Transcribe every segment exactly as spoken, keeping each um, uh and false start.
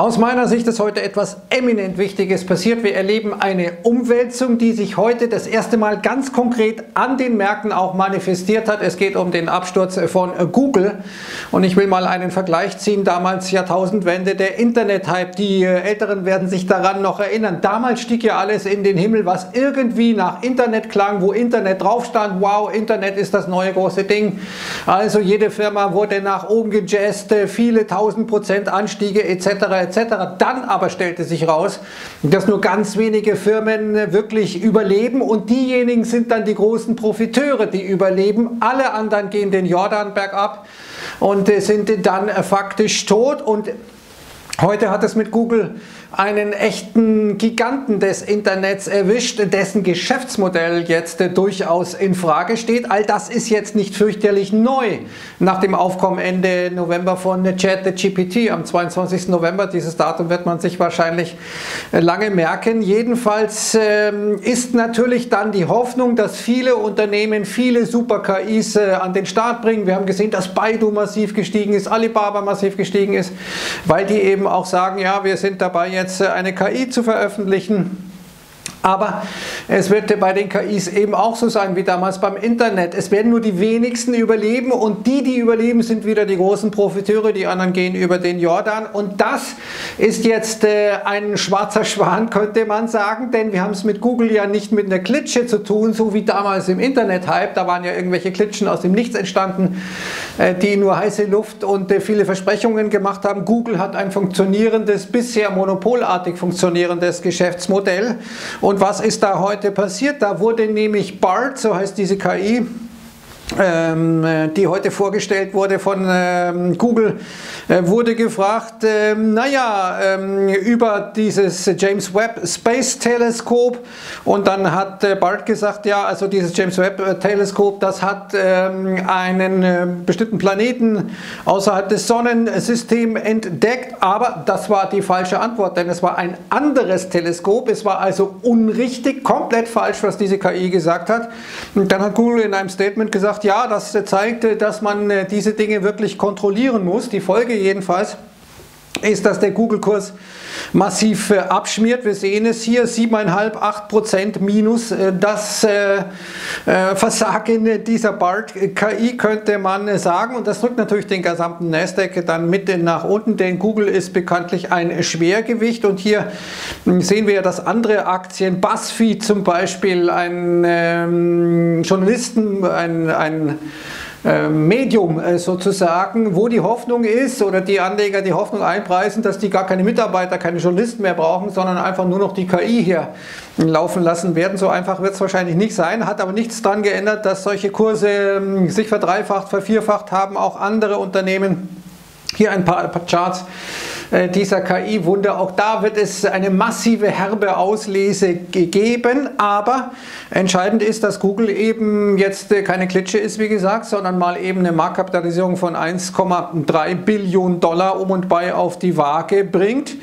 Aus meiner Sicht ist heute etwas eminent Wichtiges passiert. Wir erleben eine Umwälzung, die sich heute das erste Mal ganz konkret an den Märkten auch manifestiert hat. Es geht um den Absturz von Google und ich will mal einen Vergleich ziehen. Damals Jahrtausendwende, der Internet-Hype, die Älteren werden sich daran noch erinnern. Damals stieg ja alles in den Himmel, was irgendwie nach Internet klang, wo Internet drauf stand. Wow, Internet ist das neue große Ding. Also jede Firma wurde nach oben gejazzt, viele tausend Prozent Anstiege et cetera et cetera. Dann aber stellte sich raus, dass nur ganz wenige Firmen wirklich überleben und diejenigen sind dann die großen Profiteure, die überleben. Alle anderen gehen den Jordan bergab und sind dann faktisch tot. Und heute hat es mit Google einen echten Giganten des Internets erwischt, dessen Geschäftsmodell jetzt durchaus in Frage steht. All das ist jetzt nicht fürchterlich neu. Nach dem Aufkommen Ende November von ChatGPT am zweiundzwanzigsten November, dieses Datum wird man sich wahrscheinlich lange merken. Jedenfalls ist natürlich dann die Hoffnung, dass viele Unternehmen viele Super-K Is an den Start bringen. Wir haben gesehen, dass Baidu massiv gestiegen ist, Alibaba massiv gestiegen ist, weil die eben auch sagen, ja, wir sind dabei, jetzt eine K I zu veröffentlichen. Aber es wird bei den K Is eben auch so sein wie damals beim Internet. Es werden nur die wenigsten überleben und die, die überleben, sind wieder die großen Profiteure. Die anderen gehen über den Jordan und das ist jetzt äh, ein schwarzer Schwan, könnte man sagen, denn wir haben es mit Google ja nicht mit einer Klitsche zu tun, so wie damals im Internet-Hype. Da waren ja irgendwelche Klitschen aus dem Nichts entstanden, äh, die nur heiße Luft und äh, viele Versprechungen gemacht haben. Google hat ein funktionierendes, bisher monopolartig funktionierendes Geschäftsmodell. Und Und was ist da heute passiert? Da wurde nämlich Bard, so heißt diese K I, ähm, die heute vorgestellt wurde von ähm, Google, äh, wurde gefragt, ähm, naja, ähm, über dieses James Webb Space Teleskop. Und dann hat äh, Bard gesagt, ja, also dieses James Webb Teleskop, das hat ähm, einen äh, bestimmten Planeten außerhalb des Sonnensystems entdeckt. Aber das war die falsche Antwort, denn es war ein anderes Teleskop. Es war also unrichtig, komplett falsch, was diese K I gesagt hat. Und dann hat Google in einem Statement gesagt, ja, das zeigt, dass man diese Dinge wirklich kontrollieren muss. Die Folge jedenfalls ist, dass der Google-Kurs massiv abschmiert. Wir sehen es hier, sieben Komma fünf bis acht Prozent minus. Das Versagen dieser Bard-K I könnte man sagen. Und das drückt natürlich den gesamten Nasdaq dann mit nach unten, denn Google ist bekanntlich ein Schwergewicht. Und hier sehen wir ja, dass andere Aktien, BuzzFeed zum Beispiel, ein ähm, Journalisten, ein, ein Medium sozusagen, wo die Hoffnung ist oder die Anleger die Hoffnung einpreisen, dass die gar keine Mitarbeiter, keine Journalisten mehr brauchen, sondern einfach nur noch die K I hier laufen lassen werden. So einfach wird es wahrscheinlich nicht sein, hat aber nichts daran geändert, dass solche Kurse sich verdreifacht, vervierfacht haben, auch andere Unternehmen. Hier ein paar Charts dieser K I-Wunder. Auch da wird es eine massive, herbe Auslese geben, aber entscheidend ist, dass Google eben jetzt keine Klitsche ist, wie gesagt, sondern mal eben eine Marktkapitalisierung von eins Komma drei Billionen Dollar um und bei auf die Waage bringt.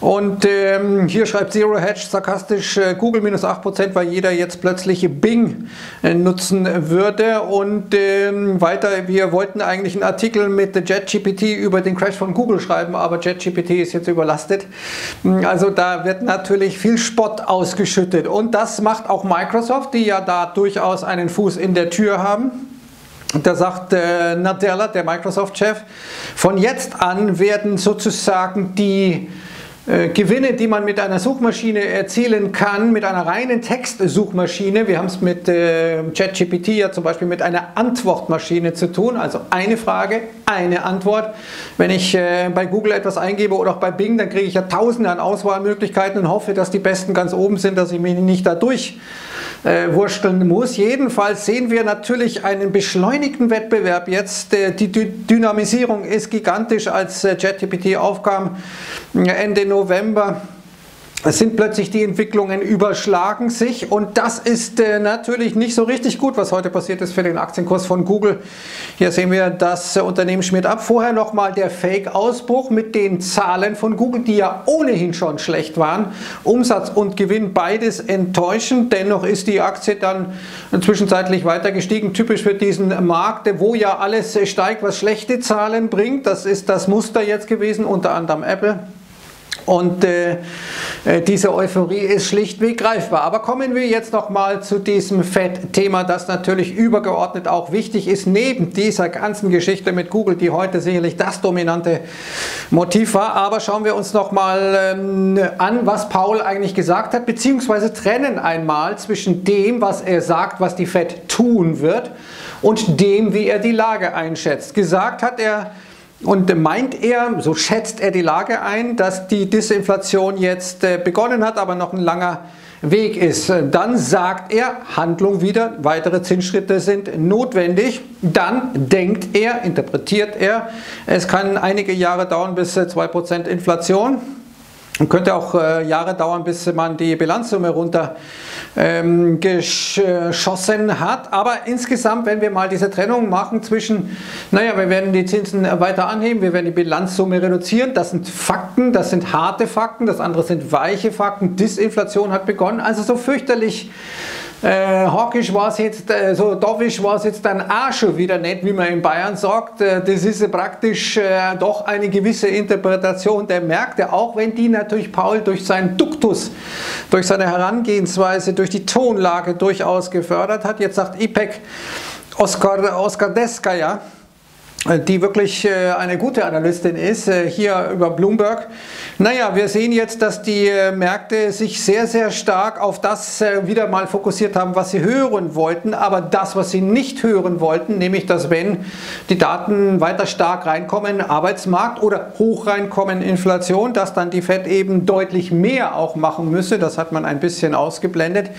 Und ähm, hier schreibt Zero Hedge sarkastisch, äh, Google minus acht Prozent, weil jeder jetzt plötzlich Bing äh, nutzen würde. Und ähm, weiter, wir wollten eigentlich einen Artikel mit ChatGPT über den Crash von Google schreiben, aber ChatGPT ist jetzt überlastet. Also da wird natürlich viel Spott ausgeschüttet. Und das macht auch Microsoft, die ja da durchaus einen Fuß in der Tür haben. Da sagt äh, Nadella, der Microsoft-Chef, von jetzt an werden sozusagen die Gewinne, die man mit einer Suchmaschine erzielen kann, mit einer reinen Textsuchmaschine. Wir haben es mit ChatGPT ja zum Beispiel mit einer Antwortmaschine zu tun. Also eine Frage, eine Antwort. Wenn ich äh, bei Google etwas eingebe oder auch bei Bing, dann kriege ich ja tausende an Auswahlmöglichkeiten und hoffe, dass die besten ganz oben sind, dass ich mich nicht dadurch äh, wursteln muss. Jedenfalls sehen wir natürlich einen beschleunigten Wettbewerb jetzt. Äh, die D Dynamisierung ist gigantisch. Als äh, ChatGPT aufkam, äh, Ende November, es sind plötzlich die Entwicklungen, überschlagen sich und das ist äh, natürlich nicht so richtig gut, was heute passiert ist für den Aktienkurs von Google. Hier sehen wir, das äh, Unternehmen schmiert ab. Vorher nochmal der Fake-Ausbruch mit den Zahlen von Google, die ja ohnehin schon schlecht waren. Umsatz und Gewinn, beides enttäuschend. Dennoch ist die Aktie dann zwischenzeitlich weiter gestiegen. Typisch für diesen Markt, wo ja alles steigt, was schlechte Zahlen bringt. Das ist das Muster jetzt gewesen, unter anderem Apple. Und äh, diese Euphorie ist schlichtweg greifbar. Aber kommen wir jetzt nochmal zu diesem Fed-Thema, das natürlich übergeordnet auch wichtig ist, neben dieser ganzen Geschichte mit Google, die heute sicherlich das dominante Motiv war. Aber schauen wir uns nochmal ähm, an, was Paul eigentlich gesagt hat, beziehungsweise trennen einmal zwischen dem, was er sagt, was die Fed tun wird, und dem, wie er die Lage einschätzt. Gesagt hat er, und meint er, so schätzt er die Lage ein, dass die Disinflation jetzt begonnen hat, aber noch ein langer Weg ist. Dann sagt er, Handlung wieder, weitere Zinsschritte sind notwendig. Dann denkt er, interpretiert er, es kann einige Jahre dauern bis zwei Prozent Inflation. Und könnte auch äh, Jahre dauern, bis man die Bilanzsumme runter ähm, geschossen hat. Aber insgesamt, wenn wir mal diese Trennung machen zwischen, naja, wir werden die Zinsen weiter anheben, wir werden die Bilanzsumme reduzieren, das sind Fakten, das sind harte Fakten, das andere sind weiche Fakten, Disinflation hat begonnen, also so fürchterlich Äh, hawkisch war es jetzt, äh, so doofisch war es jetzt dann auch schon wieder nicht, wie man in Bayern sagt. Äh, das ist äh, praktisch äh, doch eine gewisse Interpretation der Märkte, auch wenn die natürlich Paul durch seinen Duktus, durch seine Herangehensweise, durch die Tonlage durchaus gefördert hat. Jetzt sagt Ipek Oskar Oskardeska, ja, die wirklich eine gute Analystin ist, hier über Bloomberg. Naja, wir sehen jetzt, dass die Märkte sich sehr, sehr stark auf das wieder mal fokussiert haben, was sie hören wollten, aber das, was sie nicht hören wollten, nämlich, dass wenn die Daten weiter stark reinkommen, Arbeitsmarkt oder hoch reinkommen, Inflation, dass dann die Fed eben deutlich mehr auch machen müsse. Das hat man ein bisschen ausgeblendet.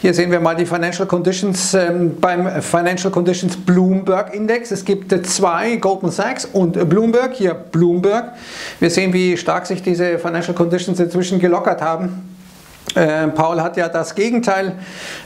Hier sehen wir mal die Financial Conditions beim Financial Conditions Bloomberg Index. Es gibt zwei, Goldman Sachs und Bloomberg, hier Bloomberg. Wir sehen, wie stark sich diese Financial Conditions inzwischen gelockert haben. Äh, Paul hat ja das Gegenteil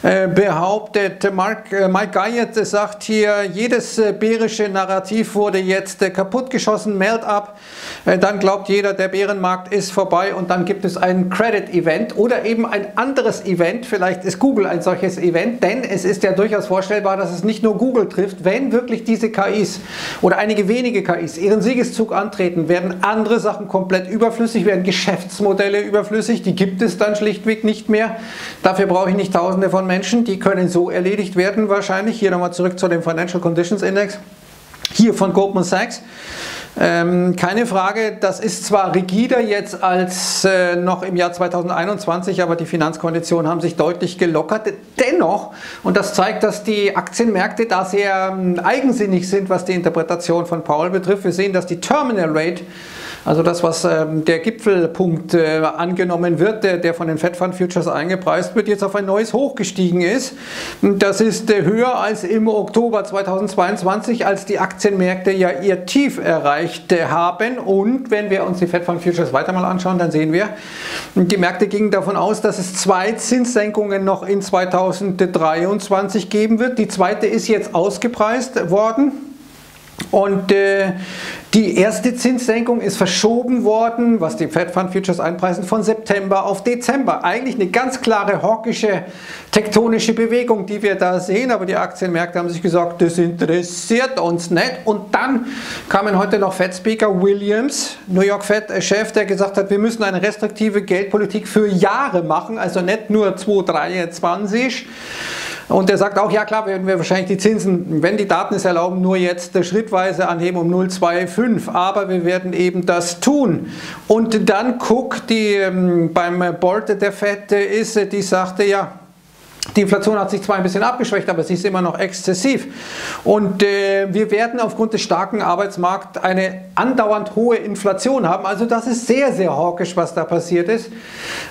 äh, behauptet. Mark, äh, Mike Gaietz sagt hier, jedes äh, bärische Narrativ wurde jetzt äh, kaputtgeschossen, melt ab, äh, dann glaubt jeder, der Bärenmarkt ist vorbei und dann gibt es ein Credit-Event oder eben ein anderes Event, vielleicht ist Google ein solches Event, denn es ist ja durchaus vorstellbar, dass es nicht nur Google trifft, wenn wirklich diese K Is oder einige wenige K Is ihren Siegeszug antreten, werden andere Sachen komplett überflüssig, werden Geschäftsmodelle überflüssig, die gibt es dann schlichtweg nicht mehr. Dafür brauche ich nicht Tausende von Menschen. Die können so erledigt werden wahrscheinlich. Hier nochmal zurück zu dem Financial Conditions Index. Hier von Goldman Sachs. Ähm, keine Frage, das ist zwar rigider jetzt als äh, noch im Jahr zweitausendeinundzwanzig, aber die Finanzkonditionen haben sich deutlich gelockert. Dennoch, und das zeigt, dass die Aktienmärkte da sehr ähm, eigensinnig sind, was die Interpretation von Powell betrifft. Wir sehen, dass die Terminal Rate, also das, was ähm, der Gipfelpunkt äh, angenommen wird, der, der von den Fed Fund Futures eingepreist wird, jetzt auf ein neues Hoch gestiegen ist. Das ist äh, höher als im Oktober zweitausendzweiundzwanzig, als die Aktienmärkte ja ihr Tief erreicht äh, haben. Und wenn wir uns die Fed Fund Futures weiter mal anschauen, dann sehen wir, die Märkte gingen davon aus, dass es zwei Zinssenkungen noch in zweitausenddreiundzwanzig geben wird. Die zweite ist jetzt ausgepreist worden. Und äh, die erste Zinssenkung ist verschoben worden, was die Fed Fund Futures einpreisen, von September auf Dezember. Eigentlich eine ganz klare hawkische, tektonische Bewegung, die wir da sehen. Aber die Aktienmärkte haben sich gesagt, das interessiert uns nicht. Und dann kamen heute noch Fed-Speaker Williams, New York Fed-Chef, der gesagt hat, wir müssen eine restriktive Geldpolitik für Jahre machen, also nicht nur zweitausenddreiundzwanzig. Und er sagt auch, ja klar, werden wir wahrscheinlich die Zinsen, wenn die Daten es erlauben, nur jetzt schrittweise anheben um null Komma fünfundzwanzig, aber wir werden eben das tun. Und dann guckt die, beim Board der Fed ist, die sagte ja, die Inflation hat sich zwar ein bisschen abgeschwächt, aber sie ist immer noch exzessiv. Und äh, wir werden aufgrund des starken Arbeitsmarkts eine andauernd hohe Inflation haben. Also das ist sehr, sehr hawkisch, was da passiert ist.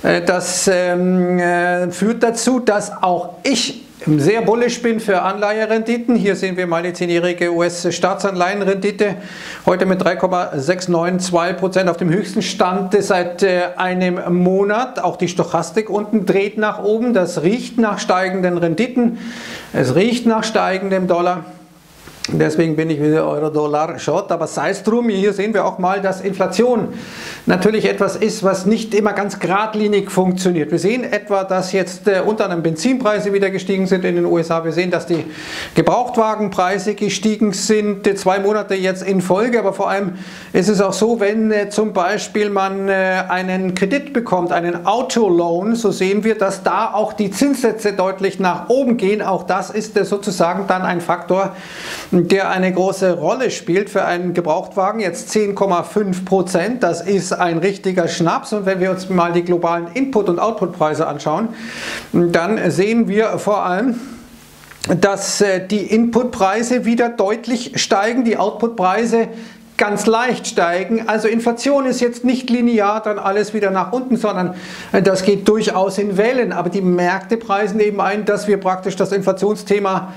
Äh, das ähm, äh, führt dazu, dass auch ich sehr bullisch bin für Anleiherenditen. Hier sehen wir mal die zehnjährige U S-Staatsanleihenrendite. Heute mit drei Komma sechs neun zwei Prozent auf dem höchsten Stand seit einem Monat. Auch die Stochastik unten dreht nach oben. Das riecht nach steigenden Renditen. Es riecht nach steigendem Dollar. Deswegen bin ich wieder Euro-Dollar-Short, aber sei es drum, hier sehen wir auch mal, dass Inflation natürlich etwas ist, was nicht immer ganz geradlinig funktioniert. Wir sehen etwa, dass jetzt äh, unter anderem Benzinpreise wieder gestiegen sind in den U S A. Wir sehen, dass die Gebrauchtwagenpreise gestiegen sind, äh, zwei Monate jetzt in Folge. Aber vor allem ist es auch so, wenn äh, zum Beispiel man äh, einen Kredit bekommt, einen Autoloan, so sehen wir, dass da auch die Zinssätze deutlich nach oben gehen. Auch das ist äh, sozusagen dann ein Faktor, der eine große Rolle spielt für einen Gebrauchtwagen. Jetzt zehn Komma fünf Prozent, das ist ein richtiger Schnaps. Und wenn wir uns mal die globalen Input- und Outputpreise anschauen, dann sehen wir vor allem, dass die Inputpreise wieder deutlich steigen, die Outputpreise ganz leicht steigen. Also Inflation ist jetzt nicht linear, dann alles wieder nach unten, sondern das geht durchaus in Wellen. Aber die Märkte preisen eben ein, dass wir praktisch das Inflationsthema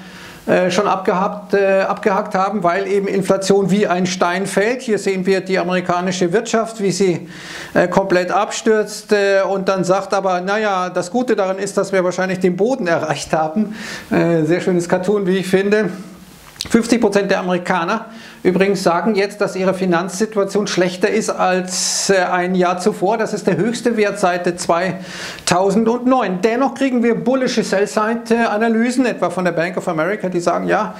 schon abgehakt, äh, abgehakt haben, weil eben Inflation wie ein Stein fällt. Hier sehen wir die amerikanische Wirtschaft, wie sie äh, komplett abstürzt äh, und dann sagt aber, naja, das Gute daran ist, dass wir wahrscheinlich den Boden erreicht haben. Äh, sehr schönes Cartoon, wie ich finde. fünfzig Prozent der Amerikaner übrigens sagen jetzt, dass ihre Finanzsituation schlechter ist als ein Jahr zuvor. Das ist der höchste Wert seit zweitausendneun. Dennoch kriegen wir bullische Sell-Side-Analysen, etwa von der Bank of America, die sagen, ja,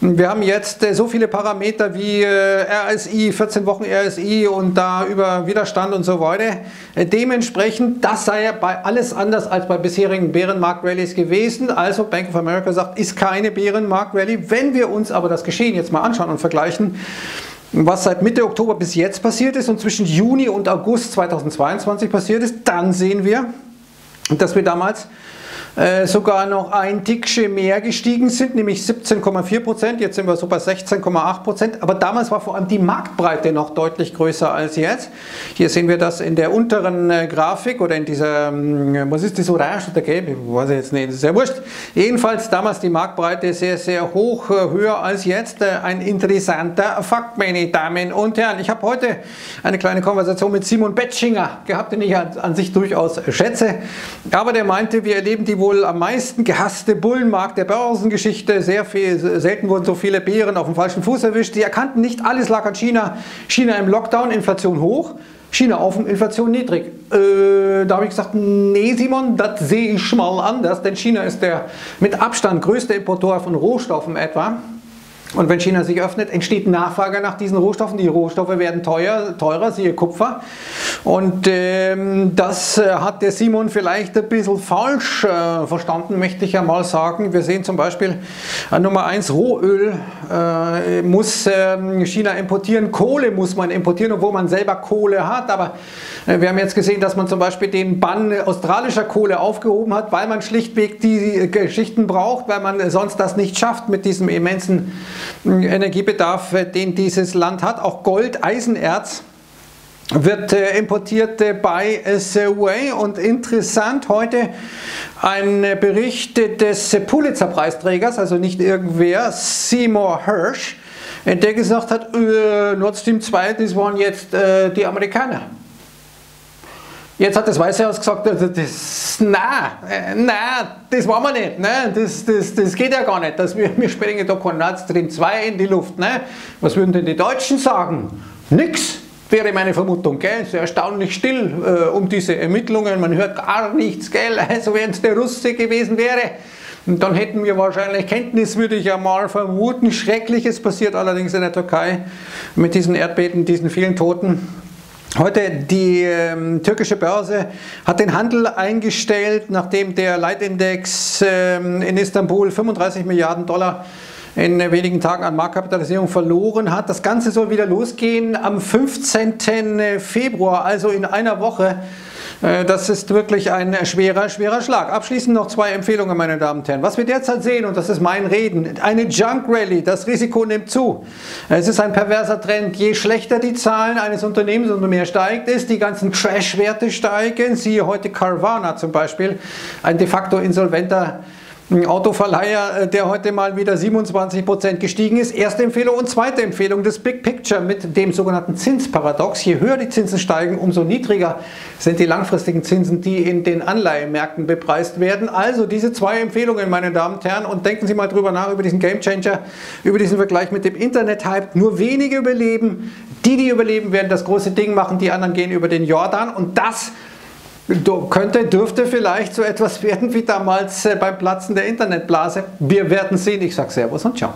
wir haben jetzt so viele Parameter wie R S I, vierzehn Wochen R S I und da über Widerstand und so weiter. Dementsprechend, das sei ja bei alles anders als bei bisherigen Bärenmarkt-Rallys gewesen. Also Bank of America sagt, ist keine Bärenmarkt-Rally. Wenn wir uns aber das Geschehen jetzt mal anschauen und vergleichen, was seit Mitte Oktober bis jetzt passiert ist und zwischen Juni und August zweitausendzweiundzwanzig passiert ist, dann sehen wir, dass wir damals äh, sogar noch ein Tickchen mehr gestiegen sind, nämlich siebzehn Komma vier Prozent, jetzt sind wir so bei sechzehn Komma acht Prozent, aber damals war vor allem die Marktbreite noch deutlich größer als jetzt. Hier sehen wir das in der unteren äh, Grafik oder in dieser, äh, was ist das, orange oder gelb, ich weiß jetzt nicht, das ist ja wurscht. Jedenfalls damals die Marktbreite sehr, sehr hoch, äh, höher als jetzt. Äh, ein interessanter Fakt, meine Damen und Herren. Ich habe heute eine kleine Konversation mit Simon Betschinger gehabt, den ich an, an sich durchaus schätze, aber der meinte, wir erleben die wohl am meisten gehasste Bullenmarkt der Börsengeschichte. Sehr viel, selten wurden so viele Bären auf dem falschen Fuß erwischt. Sie erkannten nicht, alles lag an China. China im Lockdown, Inflation hoch, China offen, Inflation niedrig. Äh, da habe ich gesagt, nee Simon, das sehe ich mal anders, denn China ist der mit Abstand größte Importeur von Rohstoffen etwa. Und wenn China sich öffnet, entsteht Nachfrage nach diesen Rohstoffen. Die Rohstoffe werden teuer, teurer, siehe Kupfer. Und ähm, das äh, hat der Simon vielleicht ein bisschen falsch äh, verstanden, möchte ich ja mal sagen. Wir sehen zum Beispiel äh, Nummer eins, Rohöl äh, muss äh, China importieren. Kohle muss man importieren, obwohl man selber Kohle hat. Aber äh, wir haben jetzt gesehen, dass man zum Beispiel den Bann australischer Kohle aufgehoben hat, weil man schlichtweg die Geschichten braucht, weil man sonst das nicht schafft mit diesem immensen Energiebedarf, den dieses Land hat. Auch Gold, Eisenerz wird äh, importiert äh, bei Huawei. Und interessant heute ein äh, Bericht des äh, Pulitzer-Preisträgers, also nicht irgendwer, Seymour Hersh, äh, der gesagt hat, äh, Nord Stream zwei, das waren jetzt äh, die Amerikaner. Jetzt hat das Weiße Haus gesagt, das, das, na, na, das wollen wir nicht, ne? das, das, das geht ja gar nicht, dass wir, wir springen da kein Nord Stream zwei in die Luft. Ne? Was würden denn die Deutschen sagen? Nix, wäre meine Vermutung. Gell? Sehr erstaunlich still äh, um diese Ermittlungen, man hört gar nichts, gell? Also wenn es der Russe gewesen wäre, dann hätten wir wahrscheinlich Kenntnis, würde ich ja mal vermuten. Schreckliches passiert allerdings in der Türkei mit diesen Erdbeben, diesen vielen Toten. Heute die ähm, türkische Börse hat den Handel eingestellt, nachdem der Leitindex ähm, in Istanbul fünfunddreißig Milliarden Dollar in äh, wenigen Tagen an Marktkapitalisierung verloren hat. Das Ganze soll wieder losgehen am fünfzehnten Februar, also in einer Woche. Äh, das ist wirklich ein schwerer, schwerer Schlag. Abschließend noch zwei Empfehlungen, meine Damen und Herren. Was wir derzeit sehen, und das ist mein Reden, eine Junk Rally, das Risiko nimmt zu. Es ist ein perverser Trend. Je schlechter die Zahlen eines Unternehmens, umso mehr steigt es. Die ganzen Trash-Werte steigen. Siehe heute Carvana zum Beispiel, ein de facto insolventer Ein Autoverleiher, der heute mal wieder siebenundzwanzig Prozent gestiegen ist. Erste Empfehlung und zweite Empfehlung, das Big Picture mit dem sogenannten Zinsparadox. Je höher die Zinsen steigen, umso niedriger sind die langfristigen Zinsen, die in den Anleihemärkten bepreist werden. Also diese zwei Empfehlungen, meine Damen und Herren, und denken Sie mal drüber nach, über diesen Game Changer, über diesen Vergleich mit dem Internet-Hype. Nur wenige überleben. Die, die überleben, werden das große Ding machen, die anderen gehen über den Jordan und das könnte, dürfte vielleicht so etwas werden wie damals beim Platzen der Internetblase. Wir werden sehen. Ich sage Servus und Ciao.